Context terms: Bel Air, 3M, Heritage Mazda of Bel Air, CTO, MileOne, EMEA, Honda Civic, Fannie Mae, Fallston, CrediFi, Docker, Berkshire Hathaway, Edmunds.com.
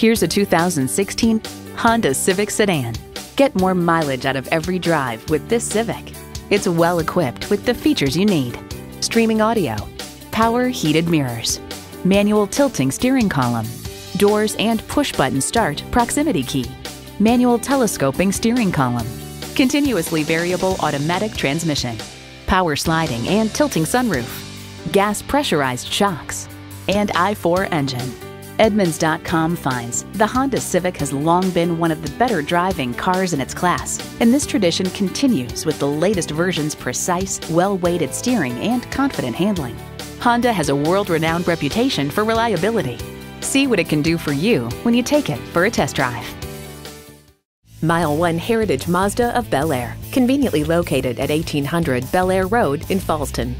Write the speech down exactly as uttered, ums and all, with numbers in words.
Here's a two thousand sixteen Honda Civic sedan. Get more mileage out of every drive with this Civic. It's well equipped with the features you need: streaming audio, power heated mirrors, manual tilting steering column, doors and push button start proximity key, manual telescoping steering column, continuously variable automatic transmission, power sliding and tilting sunroof, gas pressurized shocks, and I four engine. Edmunds dot com finds the Honda Civic has long been one of the better driving cars in its class, and this tradition continues with the latest version's precise, well-weighted steering and confident handling. Honda has a world-renowned reputation for reliability. See what it can do for you when you take it for a test drive. Mile one Heritage Mazda of Bel Air, conveniently located at eighteen hundred Bel Air Road in Fallston.